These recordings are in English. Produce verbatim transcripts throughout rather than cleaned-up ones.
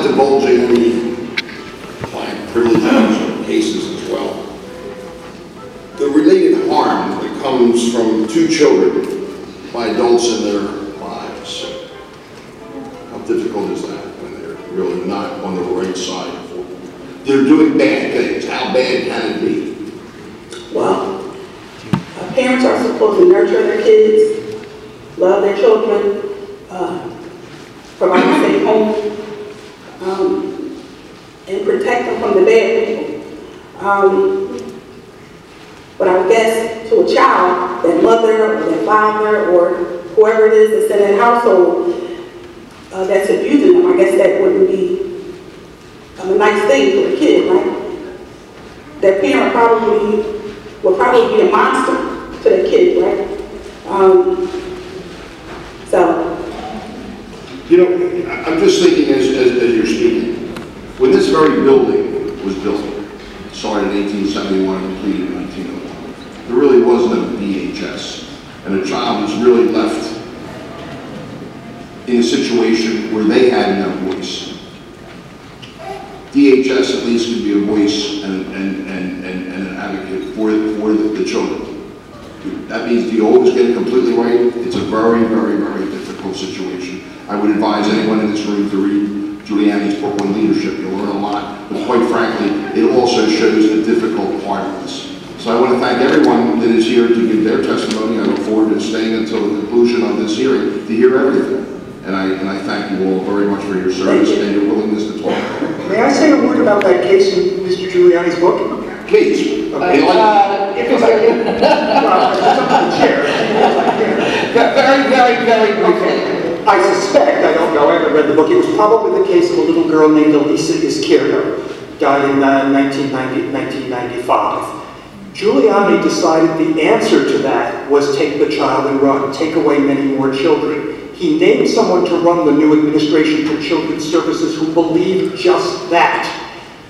not divulging any client privileges or cases as well. The related harm that comes from two children by adults in their lives. How difficult is that when they're really not on the right side? They're doing bad things. How bad can it be? Well, parents are supposed to nurture their kids, love their children, uh, provide a safe home, um, and protect them from the bad people. Um, but I guess to a child, their mother or their father or whoever it is that's in that household uh, that's abusing them, I guess that wouldn't be a nice thing for the kid, right? That parent probably will probably be a monster to the kid, right? Um, so. You know, I'm just thinking as, as, as you're speaking, when this very building was built, started in eighteen seventy-one and completed in nineteen oh one, there really was no D H S, and a child was really left in a situation where they had no voice. D H S at least could be a voice and, and, and, and, and an advocate for, for the, the children. That means do you always get it completely right? It's a very, very, very difficult situation. I would advise anyone in this room to read Giuliani's book on leadership. You'll learn a lot, but quite frankly, it also shows the difficult part of this. So I want to thank everyone that is here to give their testimony. I look forward to staying until the conclusion of this hearing to hear everything. And I, and I thank you all very much for your service you. and your willingness to talk. May I say a word about that case in Mister Giuliani's book? Please. Okay. Uh, uh, if it's okay. Well, it's up in the chair. Yeah, very, very, very quickly. I suspect, I don't know, I haven't read the book, it was probably the case of a little girl named Elisa Izquierdo, died in uh, nineteen ninety, nineteen ninety-five. Giuliani decided the answer to that was take the child and run, take away many more children. He named someone to run the new administration for children's services who believed just that.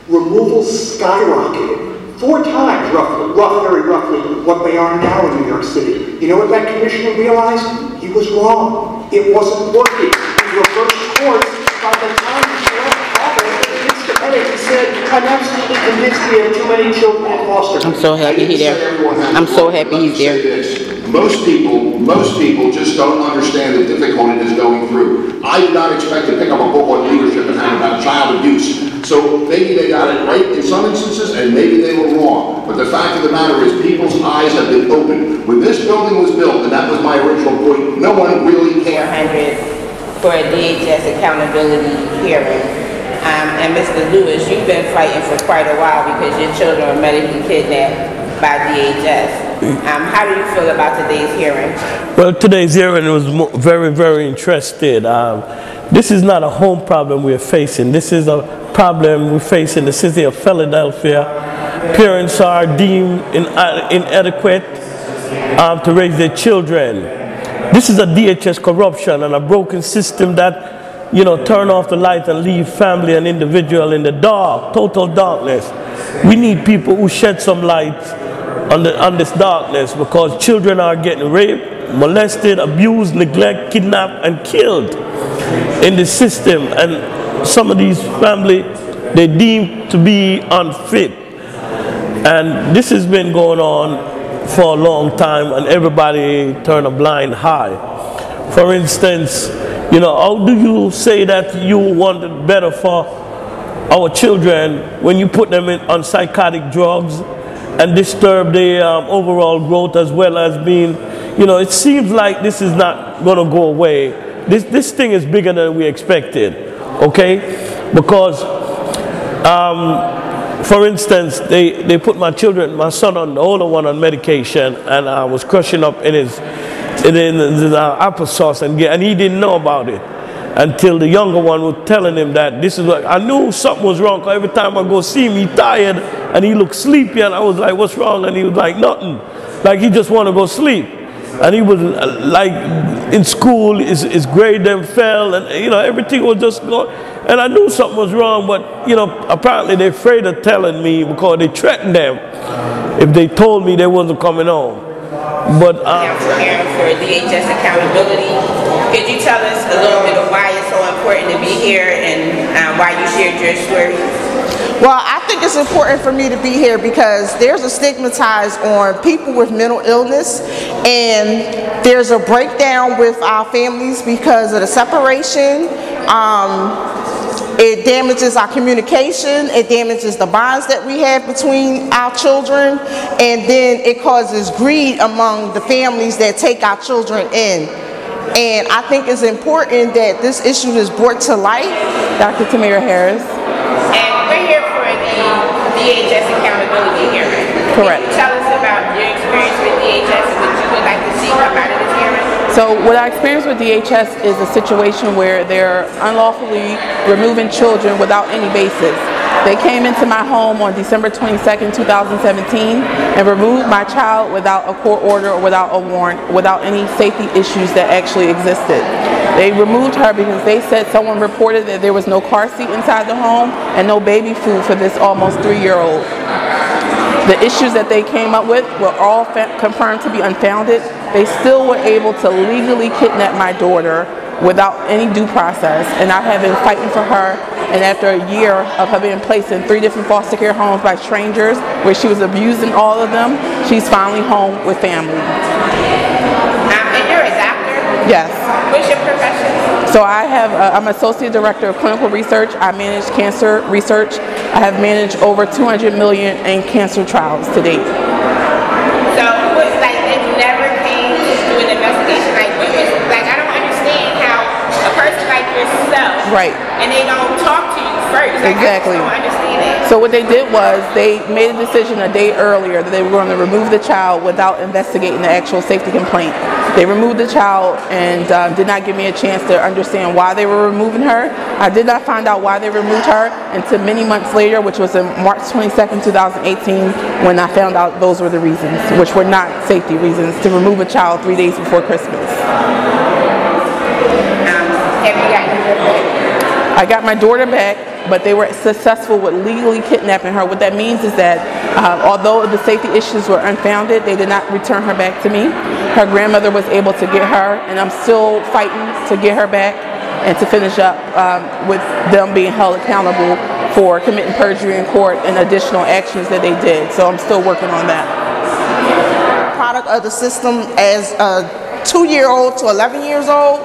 Removal skyrocketed, four times roughly, rough, very roughly, what they are now in New York City. You know what that commissioner realized? He was wrong. It wasn't working. He reversed course by the time he left. He said, I'm absolutely convinced we have too many children in foster. I'm so happy he's there. I'm so happy he's there. Most people, most people just don't understand the difficulty it is going through. I did not expect to pick up a book on leadership and have about child abuse. So maybe they got it right in some instances, and maybe they were wrong. But the fact of the matter is, people's eyes have been opened. When this building was built, and that was my original point, no one really cared. four hundred for a D H S accountability hearing. Um, and Mister Lewis, you've been fighting for quite a while because your children were medically kidnapped by D H S. Um, how do you feel about today's hearing? Well, today's hearing was very, very interesting. Um, this is not a home problem we're facing. This is a problem we face in the city of Philadelphia. Parents are deemed in, uh, inadequate um, to raise their children. This is a D H S corruption and a broken system that, you know, turn off the light and leave family and individual in the dark, total darkness. We need people who shed some light on, the, on this darkness, because children are getting raped, molested, abused, neglected, kidnapped, and killed in the system. And some of these families, they deem to be unfit. And this has been going on for a long time, and everybody turn a blind eye. For instance, you know, how do you say that you want it better for our children when you put them in, on psychotic drugs and disturb their um, overall growth, as well as being, you know, it seems like this is not going to go away. This, this thing is bigger than we expected, okay? Because, um, for instance, they, they put my children, my son, on the older one on medication, and I was crushing up in his... and then the applesauce, and, and he didn't know about it until the younger one was telling him that this is what I knew something was wrong, because every time I go see him, he tired and he looked sleepy, and I was like, what's wrong? And he was like, nothing, like he just want to go sleep. And he was like, in school, his, his grade then fell, and you know, everything was just going, and I knew something was wrong, but you know, apparently they're afraid of telling me because they threatened them if they told me they wasn't coming home. But uh, Council Aaron for D H S Accountability. Could you tell us a little bit of why it's so important to be here and uh, why you shared your story? Well, I think it's important for me to be here because there's a stigmatized on people with mental illness, and there's a breakdown with our families because of the separation. Um, it damages our communication, it damages the bonds that we have between our children, and then it causes greed among the families that take our children in. And I think it's important that this issue is brought to light. Doctor Tamira Harris. And we're here for the D H S accountability hearing. Correct. Can you tell us about your experience with D H S and what you would like to see come out of this hearing? So what I experienced with D H S is a situation where they're unlawfully removing children without any basis. They came into my home on December twenty-second, two thousand seventeen and removed my child without a court order or without a warrant, without any safety issues that actually existed. They removed her because they said someone reported that there was no car seat inside the home and no baby food for this almost three-year-old. The issues that they came up with were all confirmed to be unfounded. They still were able to legally kidnap my daughter without any due process, and I have been fighting for her, and after a year of her being placed in three different foster care homes by strangers where she was abused in all of them, she's finally home with family. And you're a doctor? Yes. What's your profession? So I have, uh, I'm Associate Director of Clinical Research. I manage cancer research. I have managed over two hundred million in cancer trials to date. So it was like they never came to do an investigation like this. Like, I don't understand how a person like yourself, right, and they don't talk to you first. Like, exactly. I just don't understand it. So what they did was they made a decision a day earlier that they were going to remove the child without investigating the actual safety complaint. They removed the child and uh, did not give me a chance to understand why they were removing her. I did not find out why they removed her until many months later, which was on March twenty-second, two thousand eighteen, when I found out those were the reasons, which were not safety reasons, to remove a child three days before Christmas. I got my daughter back, but they were successful with legally kidnapping her. What that means is that uh, although the safety issues were unfounded, they did not return her back to me. Her grandmother was able to get her, and I'm still fighting to get her back and to finish up um, with them being held accountable for committing perjury in court and additional actions that they did. So I'm still working on that. Product of the system as a two-year-old to eleven years old,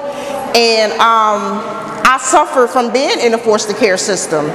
and um, I suffer from being in the foster care system,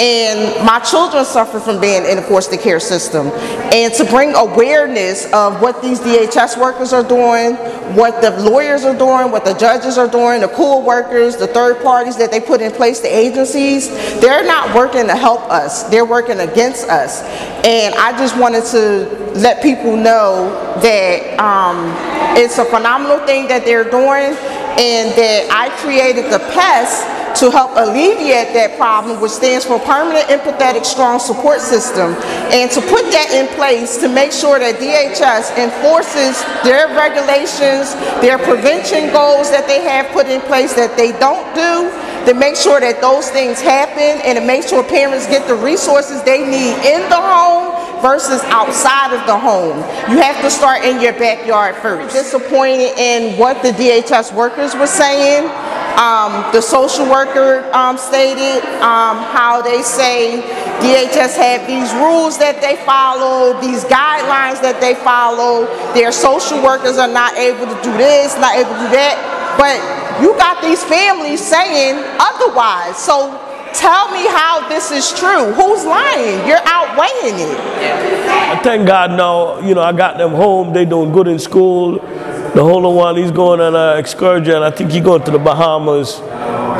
and my children suffer from being in the foster care system. And to bring awareness of what these D H S workers are doing, what the lawyers are doing, what the judges are doing, the co-workers, the third parties that they put in place, the agencies, they're not working to help us, they're working against us. And I just wanted to let people know that um, it's a phenomenal thing that they're doing, and that I created the PESS to help alleviate that problem, which stands for Permanent Empathetic Strong Support System, and to put that in place to make sure that D H S enforces their regulations, their prevention goals that they have put in place that they don't do, to make sure that those things happen, and to make sure parents get the resources they need in the home versus outside of the home. You have to start in your backyard first. Disappointed in what the D H S workers were saying. Um, the social worker um, stated um, how they say D H S have these rules that they follow, these guidelines that they follow. Their social workers are not able to do this, not able to do that. But you got these families saying otherwise. So tell me how this is true. Who's lying? You're outweighing it. I thank God now, you know, I got them home. They doing good in school. The whole one, he's going on an excursion. I think he's going to the Bahamas,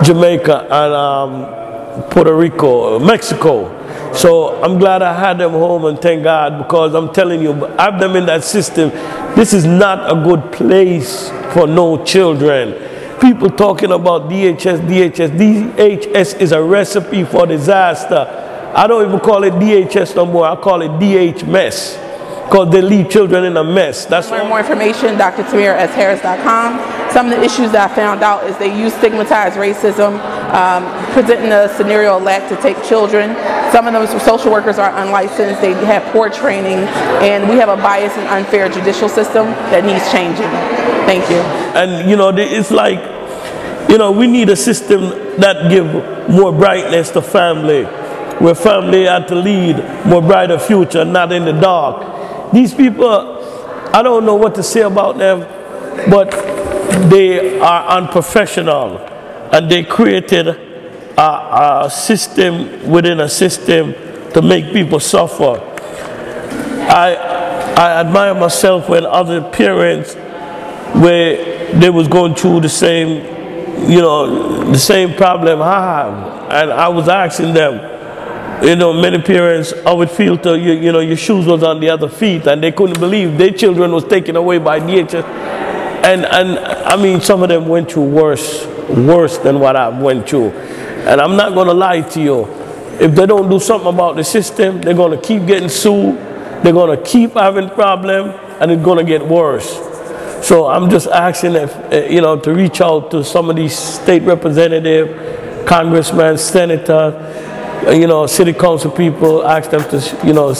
Jamaica, and um, Puerto Rico, Mexico. So I'm glad I had them home, and thank God, because I'm telling you, I have them in that system. This is not a good place for no children. People talking about D H S, D H S. D H S is a recipe for disaster. I don't even call it D H S no more. I call it D H mess. because they leave children in a mess. That's learn more information, Doctor Tamira Harris dot com. Some of the issues that I found out is they use stigmatized racism, um, presenting a scenario of lack to take children. Some of those social workers are unlicensed, they have poor training, and we have a biased and unfair judicial system that needs changing. Thank you. And you know, it's like, you know, we need a system that give more brightness to family, where family are to lead more brighter future, not in the dark. These people, I don't know what to say about them, but they are unprofessional, and they created a, a system within a system to make people suffer. I, I admire myself when other parents, where they was going through the same, you know, the same problem I have, and I was asking them, you know, many parents, I would feel to, you, you know, your shoes was on the other feet, and they couldn't believe their children was taken away by D H S. And, and I mean, some of them went through worse, worse than what I went through. And I'm not going to lie to you. If they don't do something about the system, they're going to keep getting sued. They're going to keep having problems, and it's going to get worse. So I'm just asking, if, you know, to reach out to some of these state representatives, congressmen, senators, you know, city council people, ask them to, you know,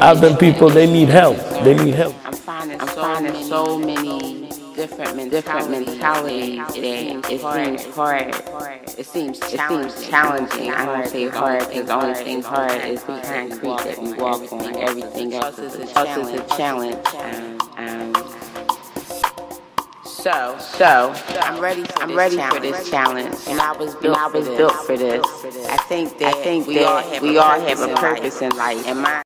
ask them people, they need help. They need help. I'm finding, I'm so, finding many, so many different, different mentalities today. It seems hard. It seems, it seems challenging. I don't say hard because the only thing hard is the concrete that we walk on. Everything else is a challenge. Um, um, So, so I'm ready. For I'm ready challenge. for this challenge, and I was built, I was for, this. built for this. I think that I think we, that all, have we all have a purpose in life. In life. And my